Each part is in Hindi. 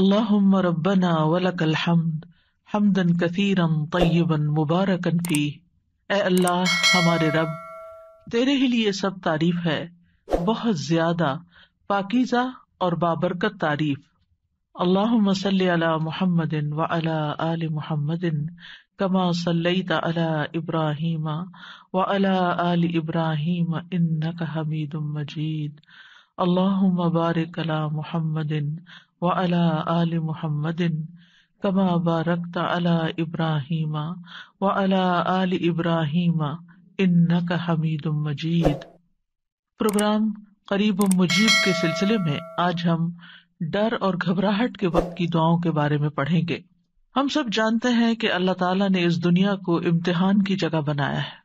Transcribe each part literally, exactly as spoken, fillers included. अल्लाहुम्मा रब्बना वलकल हम्द हम्दन कसीरन तय्यबन मुबारकन फीह। ए अल्लाह हमारे रब, तेरे ही लिए सब तारीफ है, बहुत ज्यादा पाकीज़ा और बाबरकत तारीफ। अल्लाहुम्मा सल्लि अला मुहम्मदिन व अला आलि मुहम्मदिन कमा सल्लैता अला इब्राहीम व अला आलि इब्राहीम इन्नका हमीदुम मजीद। अल्लाहुम्मा बारिक अला मुहम्मदिन व अला आलि मुहम्मदिन कमा बारकता अला इब्राहीम व अला आलि इब्राहीम इन्नका हमीदुम मजीद। प्रोग्राम करीब व मुजीब के सिलसिले में आज हम डर और घबराहट के वक्त की दुआओं के बारे में पढ़ेंगे। हम सब जानते हैं कि अल्लाह ताला ने इस दुनिया को इम्तिहान की जगह बनाया है।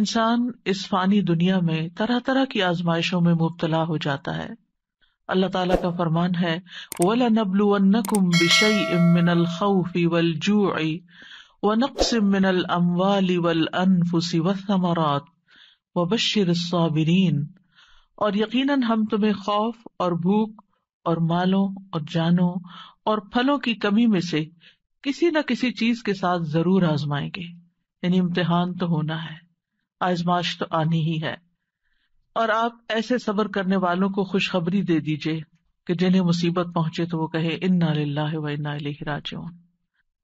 इंसान इस फानी दुनिया में तरह तरह की आजमाइशों में मुब्तला हो जाता है। अल्लाह ताला का फरमान है, वलनब्लुवन्नकुम बिशैइन मिनल खौफि वलजूइ वनक्सिम मिनल अम्वालि वलअनफुसि वस्समरात वबश्शिरिस साबिरीन। और यकीनन हम तुम्हें खौफ और भूख और मालों और जानों और फलों की कमी में से किसी न किसी चीज के साथ जरूर आजमाएंगे। यानी इम्तिहान तो होना है, आजमाइश तो आनी ही है। और आप ऐसे सब्र करने वालों को खुशखबरी दे दीजिए कि जिन्हें मुसीबत पहुंचे तो वो कहे इन्ना लिल्लाहि व इन्ना इलैहि राजिऊन।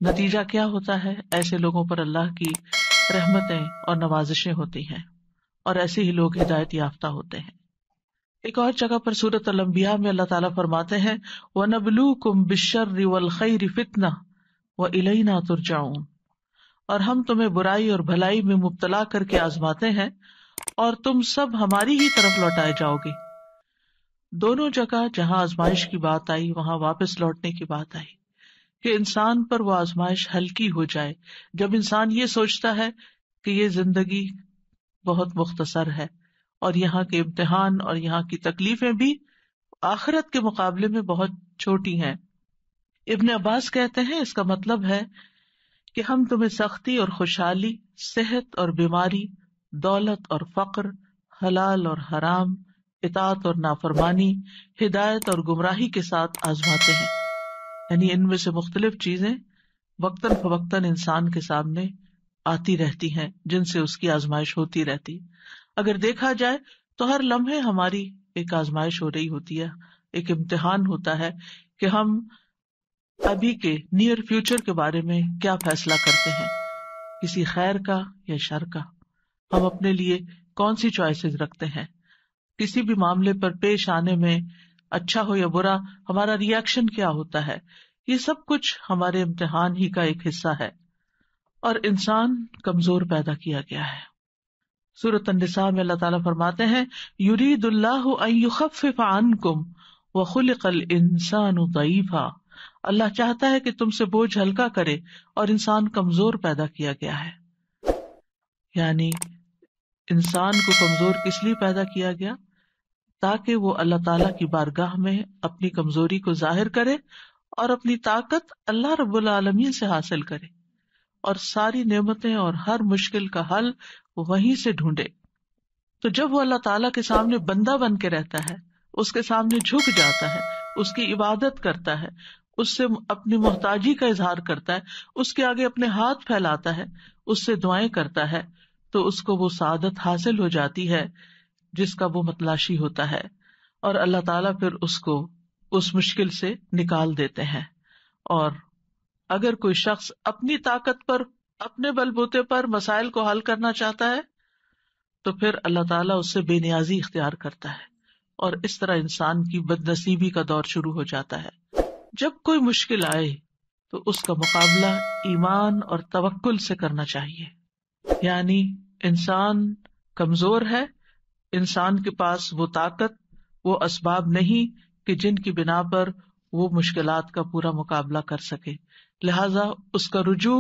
नतीजा क्या होता है? ऐसे लोगों पर अल्लाह की रहमतें और नवाजिशें होती हैं और ऐसे ही लोग हिदायत याफ्ता होते हैं। एक और जगह पर सूरत अल-अंबिया में अल्लाह ताला फरमाते हैं, वनब्लूकुम बिश्शर्रि वल खैरि फितना व इलैना तुरजाऊन। और हम तुम्हें बुराई और भलाई में मुब्तला करके आजमाते हैं और तुम सब हमारी ही तरफ लौटाए जाओगे। दोनों जगह जहां आजमाइश की बात आई वहां वापस लौटने की बात आई कि इंसान पर वो आजमाइश हल्की हो जाए। जब इंसान ये सोचता है कि ये जिंदगी बहुत मुख्तसर है और यहाँ के इम्तिहान और यहाँ की तकलीफें भी आखिरत के मुकाबले में बहुत छोटी हैं। इब्न अब्बास कहते हैं, इसका मतलब है कि हम तुम्हें सख्ती और खुशहाली, सेहत और बीमारी, दौलत और फक्र, हलाल और हराम, इताअत और नाफरमानी, हिदायत और गुमराही के साथ आजमाते हैं। यानी इनमें से मुख्तलिफ चीजें वक्तन फवक्तन इंसान के सामने आती रहती हैं, जिनसे उसकी आजमाइश होती रहती। अगर देखा जाए तो हर लम्हे हमारी एक आजमाइश हो रही होती है, एक इम्तिहान होता है कि हम अभी के नियर फ्यूचर के बारे में क्या फैसला करते हैं, किसी खैर का या शर का। हम अपने लिए कौन सी चॉइसेस रखते हैं, किसी भी मामले पर पेश आने में अच्छा हो या बुरा हमारा रिएक्शन क्या होता है। ये सब कुछ हमारे इम्तिहान ही का एक हिस्सा है। और इंसान कमजोर पैदा किया गया है। सूरत अन-निसा में अल्लाह ताला फरमाते हैं, युरीदुल्लाहु अन युखफ्फिफ अन्कुम व खुलिकल इंसानु दईफा। अल्लाह चाहता है कि तुमसे बोझ हल्का करे और इंसान कमजोर पैदा किया गया है। यानी इंसान को कमजोर किस लिए पैदा किया गया? ताकि वो अल्लाह ताला की बारगाह में अपनी कमजोरी को जाहिर करे और अपनी ताकत अल्लाह रब्बुल आलमीन से हासिल करे और सारी नेमतें और हर मुश्किल का हल वहीं से ढूंढे। तो जब वो अल्लाह ताला के सामने बंदा बन के रहता है, उसके सामने झुक जाता है, उसकी इबादत करता है, उससे अपनी मोहताजी का इजहार करता है, उसके आगे अपने हाथ फैलाता है, उससे दुआएं करता है, तो उसको वो सादत हासिल हो जाती है जिसका वो मतलाशी होता है। और अल्लाह ताला फिर उसको उस मुश्किल से निकाल देते हैं। और अगर कोई शख्स अपनी ताकत पर, अपने बलबूते पर मसाइल को हल करना चाहता है तो फिर अल्लाह ताला उससे बेनियाजी इख्तियार करता है और इस तरह इंसान की बदनसीबी का दौर शुरू हो जाता है। जब कोई मुश्किल आए तो उसका मुकाबला ईमान और तवक्कुल से करना चाहिए। यानी इंसान कमजोर है, इंसान के पास वो ताकत, वो असबाब नहीं कि जिनकी बिना पर वो मुश्किलात का पूरा मुकाबला कर सके। लिहाजा उसका रुजू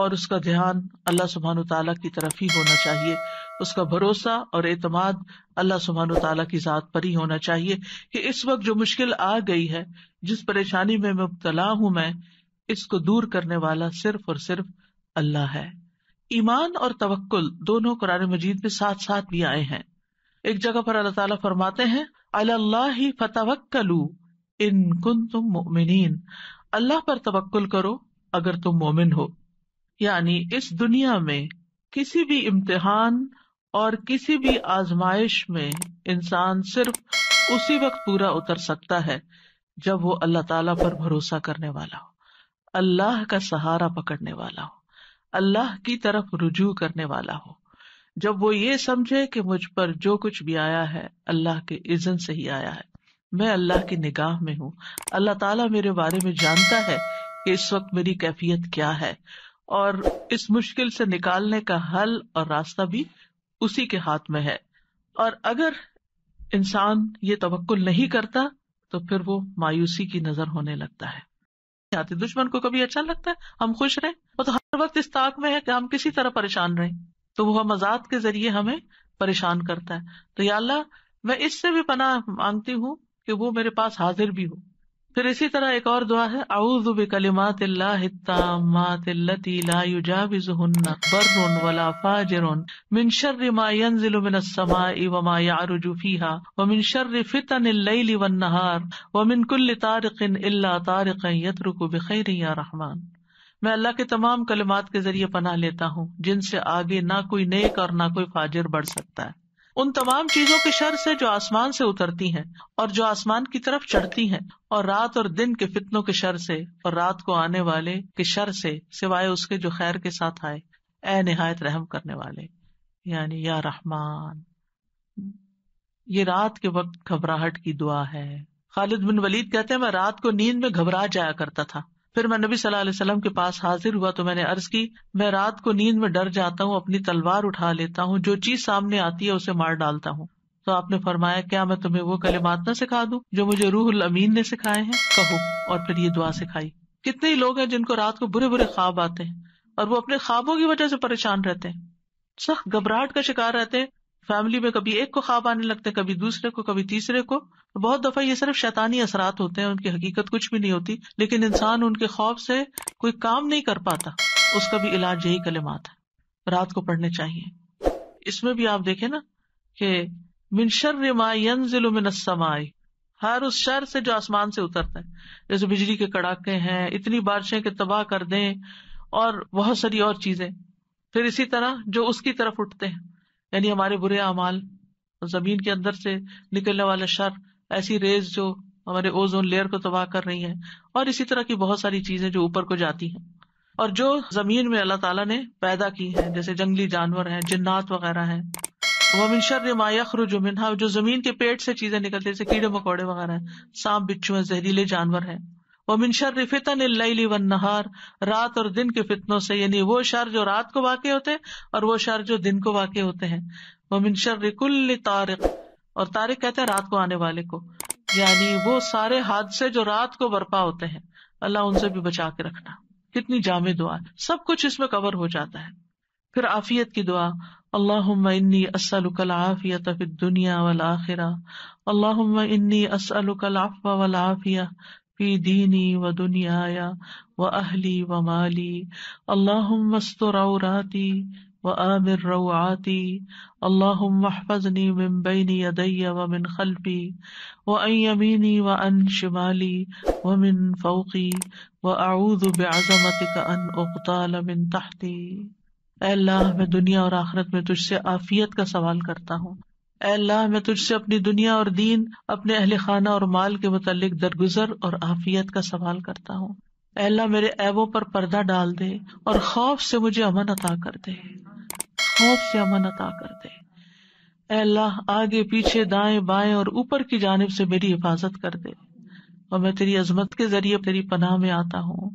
और उसका ध्यान अल्लाह सुब्हानहू तआला की तरफ ही होना चाहिए। उसका भरोसा और एतमाद अल्लाह सुब्हानहू तआला की जात पर ही होना चाहिए कि इस वक्त जो मुश्किल आ गई है, जिस परेशानी में मुब्तला हूं मैं, इसको दूर करने वाला सिर्फ और सिर्फ अल्लाह है। ईमान और तवक्कुल दोनों कुरान मजीद में साथ साथ भी आए हैं। एक जगह पर अल्लाह ताला फरमाते हैं, अला अल्लाहि फतवक्कलू इन कुंतुम मुमिनीन, अल्लाह पर तवक्कुल करो अगर तुम मोमिन हो। यानी इस दुनिया में किसी भी इम्तिहान और किसी भी आजमाइश में इंसान सिर्फ उसी वक्त पूरा उतर सकता है जब वो अल्लाह ताला पर भरोसा करने वाला हो, अल्लाह का सहारा पकड़ने वाला हो, अल्लाह की तरफ रुजू करने वाला हो, जब वो ये समझे कि मुझ पर जो कुछ भी आया है अल्लाह के इज़्न से ही आया है, मैं अल्लाह की निगाह में हूँ, अल्लाह ताला मेरे बारे में जानता है कि इस वक्त मेरी कैफियत क्या है और इस मुश्किल से निकालने का हल और रास्ता भी उसी के हाथ में है। और अगर इंसान ये तवक्कुल नहीं करता तो फिर वो मायूसी की नजर होने लगता है। दुश्मन को कभी अच्छा लगता है हम खुश रहें, वो तो हर वक्त इस ताक में है कि हम किसी तरह परेशान रहें, तो वो मजाक के जरिए हमें परेशान करता है। तो या अल्लाह, मैं इससे भी पनाह मांगती हूँ कि वो मेरे पास हाजिर भी हो। फिर इसी तरह एक और दुआ है, अऊज़ु बिकलिमातिल्लाहि ताम्मातिल्लती ला युजाविज़ुहुन्ना बर्रुन वला फाजिरुन मिन शर्रि मा यंज़िलु मिनस समाई व मा यारुजु फीहा व मिन शर्रि फितनिल लैलि वन नहार व मिन कुल्लि तारिकिन इल्ला तारिकन यतरुकु बिखैरि या रहमान। मैं अल्लाह के तमाम कलिमात के जरिए पनाह लेता हूँ जिनसे आगे ना कोई नेक और ना कोई फाजिर बढ़ सकता है, उन तमाम चीजों के शर से जो आसमान से उतरती हैं और जो आसमान की तरफ चढ़ती हैं, और रात और दिन के फितनों के शर से और रात को आने वाले के शर से सिवाय उसके जो खैर के साथ आए, ए निहायत रहम करने वाले। यानी या रहमान, ये रात के वक्त घबराहट की दुआ है। खालिद बिन वलीद कहते हैं, मैं रात को नींद में घबरा जाया करता था, फिर मैं नबी सल्लल्लाहु अलैहि वसल्लम के पास हाजिर हुआ तो मैंने अर्ज की, मैं रात को नींद में डर जाता हूँ, अपनी तलवार उठा लेता हूँ, जो चीज सामने आती है उसे मार डालता हूँ। तो आपने फरमाया, क्या मैं तुम्हें वो कलिमात न सिखा दूं जो मुझे रूहुल अमीन ने सिखाए हैं? कहो। और फिर ये दुआ सिखाई। कितने ही लोग हैं जिनको रात को बुरे बुरे ख्वाब आते हैं और वो अपने ख्वाबों की वजह से परेशान रहते हैं, सख्त घबराहट का शिकार रहते हैं। फैमिली में कभी एक को ख्वाब आने लगते हैं, कभी दूसरे को, कभी तीसरे को। बहुत दफा ये सिर्फ शैतानी असरात होते हैं, उनकी हकीकत कुछ भी नहीं होती, लेकिन इंसान उनके खौफ से कोई काम नहीं कर पाता। उसका भी इलाज यही कलिमात है, रात को पढ़ने चाहिए। इसमें भी आप देखें ना कि मिन शर्रि मा यंज़िलु मिनस समाई, हर उस शर से जो आसमान से उतरता है, जैसे बिजली के कड़ाके हैं, इतनी बारिशें कि तबाह कर दें, और बहुत सारी और चीजें। फिर इसी तरह जो उसकी तरफ उठते हैं, यानी हमारे बुरे अमाल, जमीन के अंदर से निकलने वाला शर, ऐसी रेज जो हमारे ओजोन लेयर को तबाह कर रही है, और इसी तरह की बहुत सारी चीजें जो ऊपर को जाती हैं और जो जमीन में अल्लाह ताला ने पैदा की हैं, जैसे जंगली जानवर हैं, जिन्नात वगैरह हैं। व मिन शर्रि मा यखरुजु मिनहा, जो जमीन के पेट से चीजें निकलती, जैसे कीड़े मकोड़े वगैरह हैं, सांप बिच्छू हैं, जहरीले जानवर हैं। व मिन शर्रि फितनिल लैलि वन नहार, रात और दिन के फितनों से, यानी वो शर जो रात को वाक़े होते हैं और वो शर जो दिन को वाक़े होते हैं। व मिन शर्रि कुल्लि तारिक, और तारिक कहते हैं रात को आने वाले को, यानी वो सारे हादसे जो रात को बरपा होते हैं, अल्लाह उनसे भी बचा के रखना। कितनी जामे दुआ, सब कुछ इसमें कवर हो जाता है। फिर आफियत की दुआ, अल्लाहुम्मा इन्नी अस्अलुकल आफियत फिद दुनिया वल आखिरा, अल्लाहुम्मा इन्नी अस्अलुकल अफ़्व वल आफिया फी दीनी व दुनियाया व अहली व माली, अल्लाहुम्मा अस्तुर औराती व आमिर रौआती, अल्लाहुम्मा अहफ़ज़नी मिन बैनी यदैया व मिन खल्फी व अन यमीनी व अन शिमाली व मिन फौक़ी व अऊज़ु बिअज़मतिका अन उग़्ताल मिन तहती। ऐ अल्लाह, मैं दुनिया और आखिरत में तुझसे आफियत का सवाल करता हूँ। ऐ अल्लाह, मैं तुझसे अपनी दुनिया और दीन, अपने अहले खाना और माल के मुतालिक दरगुजर और आफियत का सवाल करता हूँ। ऐ अल्लाह, मेरे ऐबों पर पर्दा डाल दे और खौफ से मुझे अमन अता कर दे, खौफ से अमन अता कर दे। ऐ अल्लाह, आगे पीछे, दाएं बाएं और ऊपर की जानिब से मेरी हिफाजत कर दे। और मैं तेरी अजमत के जरिए तेरी पनाह में आता हूँ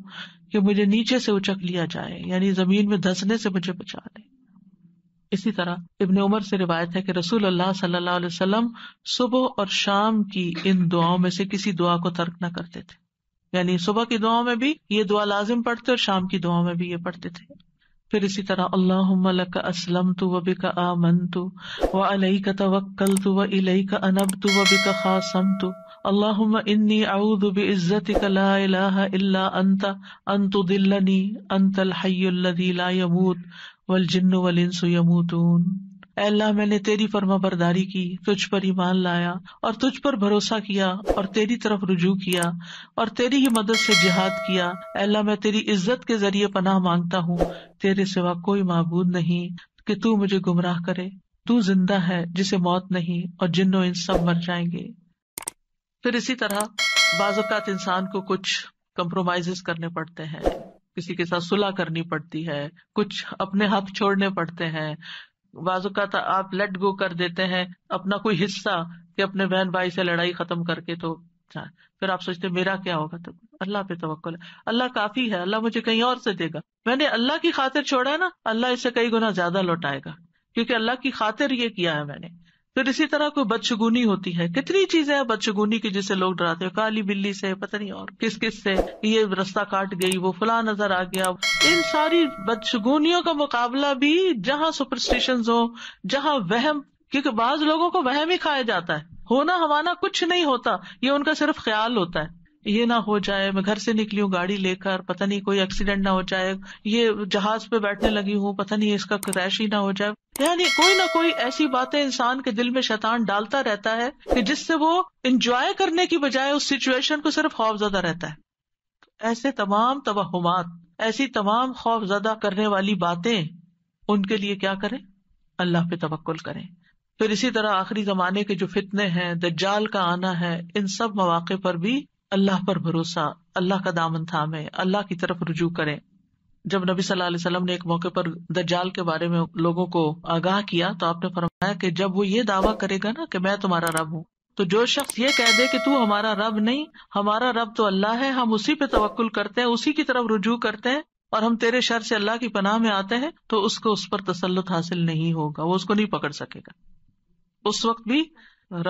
कि मुझे नीचे से उचक लिया जाए, यानी जमीन में धंसने से मुझे बचा ले। इसी तरह इब्ने उमर से रिवायत है कि रसूल अल्लाह सल्लल्लाहु अलैहि वसल्लम सुबह और शाम की इन दुआओं में से किसी दुआ को तर्क न करते थे। यानी सुबह की दुआओं में भी ये दुआ लाजिम पढ़ते और शाम की दुआओं में भी ये पढ़ते थे। फिर इसी तरह अल्लाहुम्मा लक अस्लमतु व बिका आमनतु व अलैका तवक्कलतु व इलैका अनबतु व बिका खासमतु, अल्लाहुम्मा इन्नी अऊज़ु बिइज़्ज़तिका ला इलाहा इल्ला अंता अन तुदिल्लनी अंतल हय्युल्लज़ी ला यमूत वल जिन्नु वल इंसु यमूतून। ऐ अल्लाह मैंने तेरी फर्माबरदारी की, तुझ पर ईमान लाया और तुझ पर भरोसा किया और तेरी तरफ रुजू किया और तेरी ही मदद से जिहाद किया। ऐ अल्लाह मैं तेरी इज्जत के जरिए पनाह मांगता हूँ, तेरे सिवा कोई माबूद नहीं कि तू मुझे गुमराह करे। तू जिंदा है जिसे मौत नहीं, और जिन्नो इन सब मर जाएंगे। फिर इसी तरह बाज़ात इंसान को कुछ कम्प्रोमाइज करने पड़ते हैं, किसी के साथ सुलह करनी पड़ती है, कुछ अपने हाथ छोड़ने पड़ते हैं। बाज़ात आप लेट गो कर देते हैं अपना कोई हिस्सा कि अपने बहन भाई से लड़ाई खत्म करके, तो फिर आप सोचते मेरा क्या होगा, तो अल्लाह पे तवक्कुल है, अल्लाह काफी है, अल्लाह मुझे कहीं और से देगा। मैंने अल्लाह की खातिर छोड़ा है ना, अल्लाह इसे कई गुना ज्यादा लौटाएगा, क्योंकि अल्लाह की खातिर ये किया है मैंने। फिर इसी तरह कोई बदशगुनी होती है, कितनी चीजें हैं बदशगुनी की जिसे लोग डराते हैं, काली बिल्ली से, पता नहीं और किस किस से, ये रास्ता काट गई, वो फला नजर आ गया। इन सारी बदशगुनियों का मुकाबला भी जहाँ सुपरस्टिशंस हो, जहाँ वहम, क्योंकि बाज लोगों को वहम ही खाया जाता है, होना हवाना कुछ नहीं होता, ये उनका सिर्फ ख्याल होता है, ये ना हो जाए, मैं घर से निकली हूँ गाड़ी लेकर, पता नहीं कोई एक्सीडेंट ना हो जाए, ये जहाज पे बैठने लगी हूँ, पता नहीं इसका क्रैश ही ना हो जाए। यानी कोई ना कोई ऐसी बातें इंसान के दिल में शैतान डालता रहता है कि जिससे वो एंजॉय करने की बजाय उस सिचुएशन को सिर्फ खौफजदा रहता है। ऐसे तमाम तवहुमात, ऐसी तमाम खौफजदा करने वाली बातें, उनके लिए क्या करें? अल्लाह पे तवक्कुल करें। फिर इसी तरह आखिरी जमाने के जो फितने हैं, दज्जाल का आना है, इन सब मौके पर भी अल्लाह पर भरोसा, अल्लाह का दामन थामे, अल्लाह की तरफ रुजू करें। जब नबी सल्लल्लाहु अलैहि वसल्लम ने एक मौके पर दज्जाल के बारे में लोगों को आगाह किया, तो आपने फरमाया कि जब वो ये दावा करेगा ना कि मैं तुम्हारा रब हूँ, तो जो शख्स ये कह दे कि तू हमारा रब नहीं, हमारा रब तो अल्लाह है, हम उसी पे तवक्कुल करते हैं, उसी की तरफ रुजू करते हैं और हम तेरे शर से अल्लाह की पनाह में आते हैं, तो उसको उस पर तसल्लुत हासिल नहीं होगा, वो उसको नहीं पकड़ सकेगा। उस वक्त भी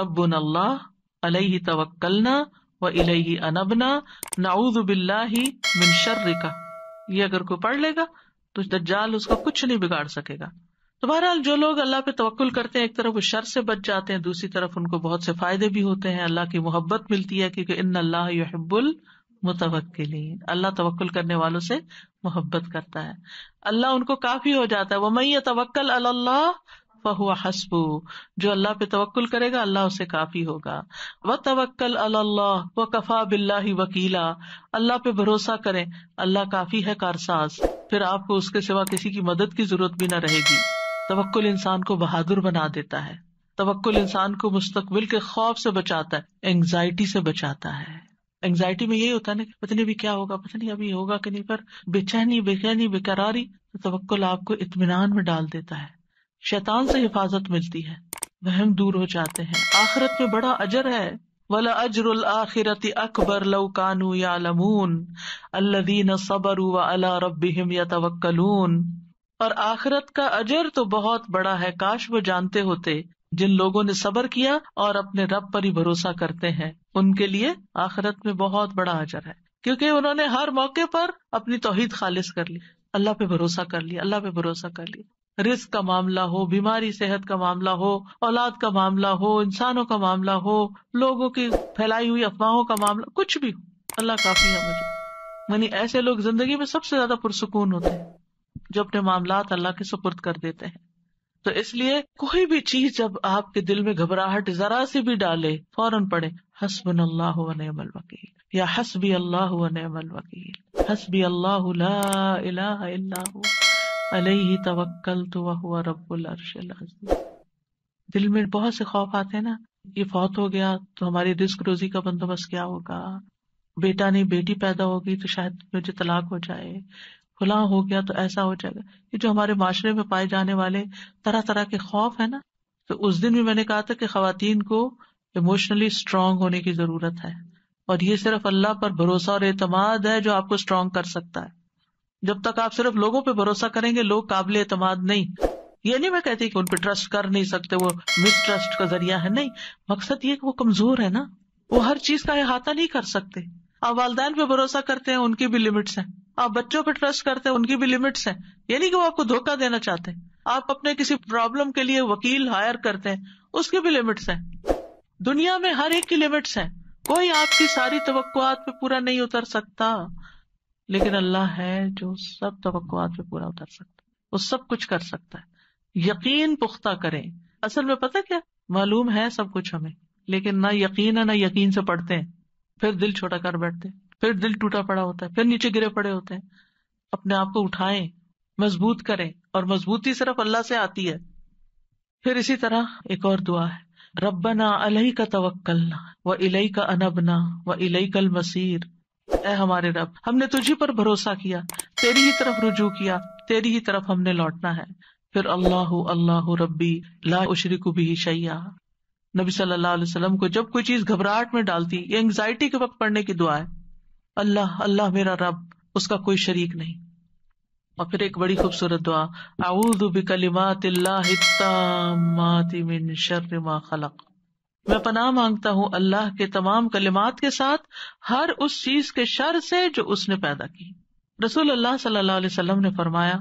रब्बुनल्लाह अलैहि तवक्कलना व इलैहि अनबना नऊज़ु बिल्लाहि मिन शर्रिका, ये अगर कोई पढ़ लेगा तो दज्जाल उसका कुछ नहीं बिगाड़ सकेगा। तो बहरहाल जो लोग अल्लाह पे तवक्कुल करते हैं, एक तरफ वो शर से बच जाते हैं, दूसरी तरफ उनको बहुत से फायदे भी होते हैं, अल्लाह की मोहब्बत मिलती है, क्योंकि इन्नल्लाह युहिब्बुल मुतवक्किलीन, अल्लाह तवक्कुल करने वालों से मोहब्बत करता है, अल्लाह उनको काफी हो जाता है। व मन यतवक्कल अलल्लाह फहुवा हस्बु, जो अल्लाह पे तवक्कुल करेगा अल्लाह उसे काफी होगा। व तवक्कल अल्लाह व कफा बिल्लाही वकीला, अल्लाह पे भरोसा करें, अल्लाह काफी है कारसाज, फिर आपको उसके सिवा किसी की मदद की जरूरत भी ना रहेगी। तवक्कुल इंसान को बहादुर बना देता है, तवक्कुल इंसान को मुस्तकबिल के खौफ से बचाता है, एंग्जाइटी से बचाता है। एंग्जाइटी में यही होता है ना, पता नहीं अभी क्या होगा, पता नहीं अभी होगा कि नहीं, पर बेचैनी बेचैनी बेकरारी, तो तवक्कुल आपको इत्मीनान में डाल देता है, शैतान से हिफाजत मिलती है, वहम दूर हो जाते हैं, आखिरत में बड़ा अजर है। वला अजरुल आखिरति अकबर लौ कानू यालमून अल्लज़ीना सबरू व अला रब्बिहिम यतवक्कलून, और आखिरत का अजर तो बहुत बड़ा है, काश वो जानते होते, जिन लोगों ने सबर किया और अपने रब पर ही भरोसा करते हैं, उनके लिए आखिरत में बहुत बड़ा अजर है, क्योंकि उन्होंने हर मौके पर अपनी तौहीद खालिस कर ली, अल्लाह पे भरोसा कर लिया, अल्लाह पे भरोसा कर लिया। रिस्क का मामला हो, बीमारी सेहत का मामला हो, औलाद का मामला हो, इंसानों का मामला हो, लोगों की फैलाई हुई अफवाहों का मामला, कुछ भी हो, अल्लाह काफी है मुझे। यानी ऐसे लोग जिंदगी में सबसे ज्यादा पुरसुकून होते हैं जो अपने मामलात अल्लाह के सुपुर्द कर देते हैं। तो इसलिए कोई भी चीज जब आपके दिल में घबराहट जरा से भी डाले, फौरन पढ़े हस्बुनल्लाहु व निअमल वकील, या हस्बी अल्लाहु व निअमल वकील, हस्बी अल्लाहु ला इलाहा इल्ला हु अलैहि तवक्कलतु व हुवा रब्बुल अर्शिल अज़ीम। दिल में बहुत से खौफ आते हैं ना, ये फौत हो गया तो हमारी रिस्क रोजी का बंदोबस्त क्या होगा, बेटा नहीं बेटी पैदा होगी तो शायद मुझे तलाक हो जाए, फला हो गया तो ऐसा हो जाएगा। ये जो हमारे माशरे में पाए जाने वाले तरह तरह के खौफ है ना, तो उस दिन भी मैंने कहा था कि ख्वातीन को इमोशनली स्ट्रांग होने की जरूरत है, और ये सिर्फ अल्लाह पर भरोसा और एतमाद है जो आपको स्ट्रांग कर सकता है। जब तक आप सिर्फ लोगों पे भरोसा करेंगे, लोग काबिल एतमाद नहीं। ये नहीं मैं कहती कि उन पे ट्रस्ट कर नहीं सकते, वो मिसट्रस्ट का जरिया है, नहीं, मकसद ये कि वो कमजोर है ना, वो हर चीज का अहाता नहीं कर सकते। आप वालदैन पे भरोसा करते हैं, उनकी भी लिमिट्स हैं, आप बच्चों पे ट्रस्ट करते हैं, उनकी भी लिमिट्स हैं, यानी कि वो आपको धोखा देना चाहते हैं। आप अपने किसी प्रॉब्लम के लिए वकील हायर करते हैं, उसकी भी लिमिट्स हैं। दुनिया में हर एक की लिमिट्स हैं, कोई आपकी सारी तवक्कुआत पे पूरा नहीं उतर सकता, लेकिन अल्लाह है जो सब तवक्कुआत पे पूरा उतर सकता है, वो सब कुछ कर सकता है। यकीन पुख्ता करें। असल में पता क्या, मालूम है सब कुछ हमें, लेकिन ना यकीन है ना यकीन से पढ़ते हैं, फिर दिल छोटा कर बैठते हैं, फिर दिल टूटा पड़ा होता है, फिर नीचे गिरे पड़े होते हैं। अपने आप को उठाएं, मजबूत करें, और मजबूती सिर्फ अल्लाह से आती है। फिर इसी तरह एक और दुआ है, रब्बना अलैका तवक्कलना व इलैका अनबना व इलैकल मसीर। ऐ हमारे रब, हमने तुझी पर भरोसा किया, तेरी ही तरफ रुजू किया, तेरी ही तरफ हमने लौटना है। फिर अल्लाहु अल्लाहु रब्बी ला उशरिकु बिही शैया। नबी सल्लल्लाहु अलैहि वसल्लम को जब कोई चीज घबराहट में डालती, ये एंग्जाइटी के वक्त पढ़ने की दुआ है, अल्लाह अल्लाह मेरा रब, उसका कोई शरीक नहीं। और फिर एक बड़ी खूबसूरत दुआ, आऊज़ु बिकलिमातिल्लाहि ताम्माति मिन शर्रि मा खलक। मैं पनाह मांगता हूँ अल्लाह के तमाम कलिमात के साथ हर उस चीज के शर से जो उसने पैदा की। रसूल अल्लाह सल्लल्लाहु अलैहि वसल्लम ने फरमाया,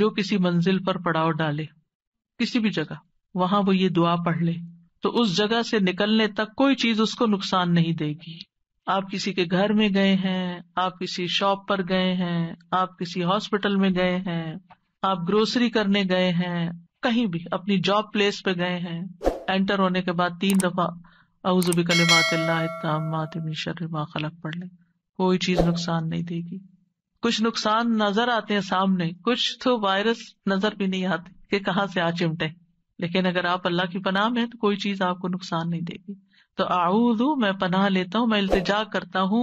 जो किसी मंजिल पर पड़ाव डाले, किसी भी जगह, वहां वो ये दुआ पढ़ ले तो उस जगह से निकलने तक कोई चीज उसको नुकसान नहीं देगी। आप किसी के घर में गए हैं, आप किसी शॉप पर गए हैं, आप किसी हॉस्पिटल में गए हैं, आप ग्रोसरी करने गए हैं, कहीं भी अपनी जॉब प्लेस पे गए हैं, एंटर होने के बाद तीन दफा अऊज़ु बिकलिमातिल्लाहि ताम्माति मिन शर्रि मा खलक पढ़ ले, कोई चीज नुकसान नहीं देगी। कुछ नुकसान नजर आते हैं सामने, कुछ तो वायरस नजर भी नहीं आते कि कहाँ से आ चिमटे, लेकिन अगर आप अल्लाह की पनाह में तो कोई चीज आपको नुकसान नहीं देगी। तो आऊदू, मैं पनाह लेता हूँ, मैं इल्तिजा करता हूँ,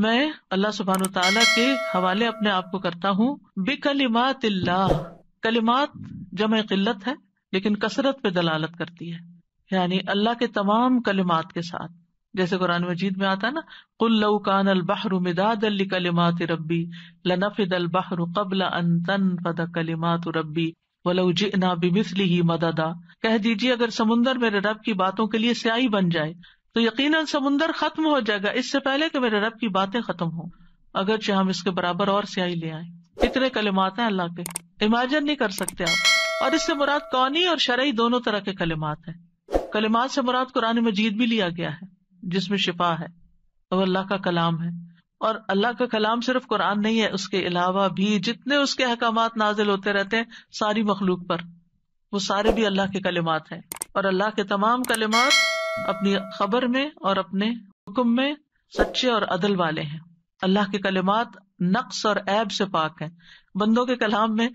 मैं अल्लाह सुब्हानहू तआला के हवाले अपने आप को करता हूँ। बिकलिमातिल्लाह, कलिमात जमे किल्लत है लेकिन कसरत पे दलालत करती है, यानी अल्लाह के तमाम कलिमात के साथ। जैसे कुरान मजीद में आता है ना, कुल लौ कानल बहरु मिदादल लिकलिमाति रब्बी लनफिदल बहरु कबल अन तनफद कलिमातु रब्बी वलौ जिना बिमिस्लिही मददा। कह दीजिए, अगर समुंदर मेरे रब की बातों के लिए स्याही बन जाए तो यकीनन समुंदर खत्म हो जाएगा इससे पहले कि मेरे रब की बातें खत्म हो, अगरचे हम इसके बराबर और स्याही ले आए। इतने कलिमात हैं अल्लाह के, इमेजिन नहीं कर सकते आप। और इससे मुराद कौनी और शरई दोनों तरह के कलिमात हैं। कलिमात से मुराद कुरान मजीद भी लिया गया है, जिसमें शिफा है और अल्लाह का कलाम है। और अल्लाह का कलाम सिर्फ कुरान नहीं है, उसके अलावा भी जितने उसके अहकामात नाजिल होते रहते हैं सारी मखलूक पर, वो सारे भी अल्लाह के कलिमात हैं। और अल्लाह के तमाम कलिमात अपनी खबर में और अपने हुक्म में सच्चे और अदल वाले हैं। अल्लाह के कलिमात नक्स और ऐब से पाक हैं। बंदों के कलाम में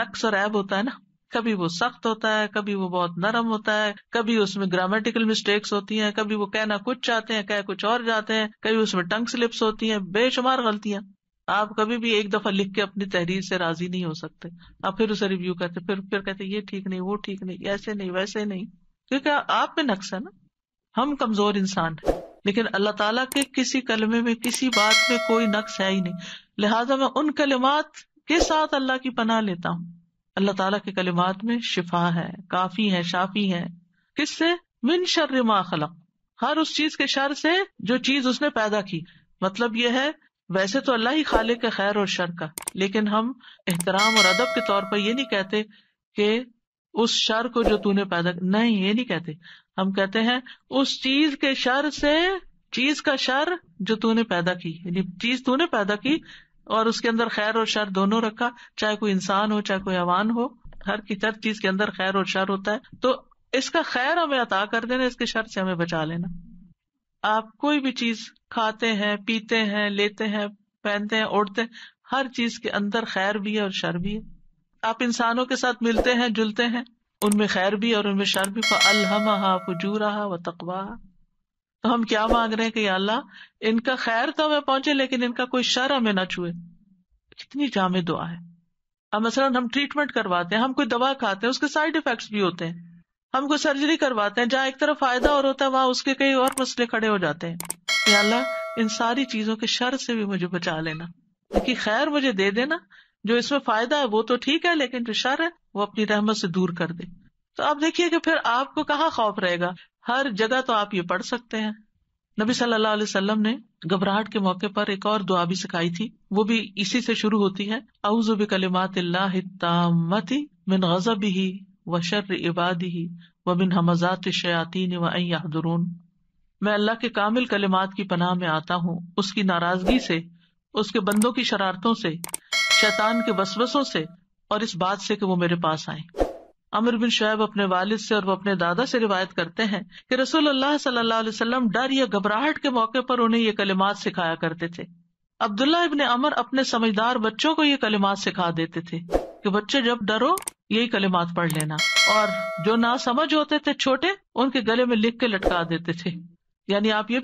नक्स और ऐब होता है ना, कभी वो सख्त होता है, कभी वो बहुत नरम होता है, कभी उसमें ग्रामेटिकल मिस्टेक्स होती हैं, कभी वो कहना कुछ चाहते हैं कह कुछ और जाते हैं, कभी उसमें टंग स्लिप्स होती हैं, बेशुमार गलतियां। आप कभी भी एक दफा लिख के अपनी तहरीर से राजी नहीं हो सकते, आप फिर उसे रिव्यू करते, फिर फिर कहते ये ठीक नहीं, वो ठीक नहीं, ऐसे नहीं, वैसे नहीं, क्योंकि आप में नक्स है ना। हम कमजोर इंसान है, लेकिन अल्लाह ताला के किसी कलमे में, किसी बात में कोई नक्स है ही नहीं। लिहाजा मैं उन कलिमात के साथ अल्लाह की पनाह लेता हूँ। अल्लाह ताला के कलिमात में शिफा है, काफी है, शाफी है। किससे? मिन शर्रि मा खलक, हर उस चीज के शर से जो चीज उसने पैदा की। मतलब यह है, वैसे तो अल्लाह ही खालिक है खैर और शर का, लेकिन हम एहतराम और अदब के तौर पर ये नहीं कहते कि उस शर को जो तूने पैदा, नहीं, ये नहीं कहते। हम कहते हैं उस चीज के शर से, चीज का शर जो तूने पैदा की, यानी चीज तूने पैदा की और उसके अंदर खैर और शर दोनों रखा, चाहे कोई इंसान हो चाहे कोई हैवान हो, हर की हर चीज के अंदर खैर और शर होता है। तो इसका खैर हमें अता कर देना, इसके शर से हमें बचा लेना। आप कोई भी चीज खाते हैं, पीते हैं, लेते हैं, पहनते हैं, ओढ़ते हैं, हर चीज के अंदर खैर भी है और शर भी है। आप इंसानों के साथ मिलते हैं, जुलते हैं, उनमें खैर भी और उनमें शर भी। अल्हमहा फुजूरहा व तकवाहा। तो हम क्या मांग रहे हैं कि या अल्लाह, इनका खैर तो हमें पहुंचे लेकिन इनका कोई शर हमें ना छुए। कितनी जामे दुआ है। अब मसलन हम ट्रीटमेंट करवाते हैं, हम कोई दवा खाते हैं, उसके साइड इफेक्ट्स भी होते हैं। हम कोई सर्जरी करवाते हैं, जहाँ एक तरफ फायदा और होता है वहां उसके कई और मसले खड़े हो जाते हैं। या अल्लाह, इन सारी चीजों के शर से भी मुझे बचा लेना, क्योंकि खैर मुझे दे देना, जो इसमें फायदा है वो तो ठीक है, लेकिन जो शर है वो अपनी रहमत से दूर कर दे। तो आप देखिए कि फिर आपको कहाँ खौफ रहेगा। हर जगह तो आप ये पढ़ सकते हैं। नबी सल्लल्लाहु अलैहि वसल्लम ने घबराहट के मौके पर एक और दुआ भी सिखाई थी, वो भी इसी से शुरू होती है, औज़ु बिकलिमातिल्लाहि ताम्मति मिन ग़ज़बिही व शर्रि इबादिही व मिन हमाज़ाति शयातीन व अन यहदुरून। मैं अल्लाह के कामिल कलिमात की पनाह में आता हूँ, उसकी नाराजगी से, उसके बंदों की शरारतों से, शैतान के वसवसों से, और इस बात से कि वो मेरे पास आए। अमर बिन शुएब अपने वालिद से और वो अपने दादा से रिवायत करते हैं कि रसूलुल्लाह सल्लल्लाहु अलैहि वसल्लम डर या घबराहट के मौके पर उन्हें ये कलिमात सिखाया करते थे। अब्दुल्लाह इब्ने अमर अपने समझदार बच्चों को ये कलिमात सिखा देते थे कि बच्चे जब डरो यही कलिमात पढ़ लेना, और जो ना समझ होते थे छोटे उनके गले में लिख के लटका देते थे। यानी आप ये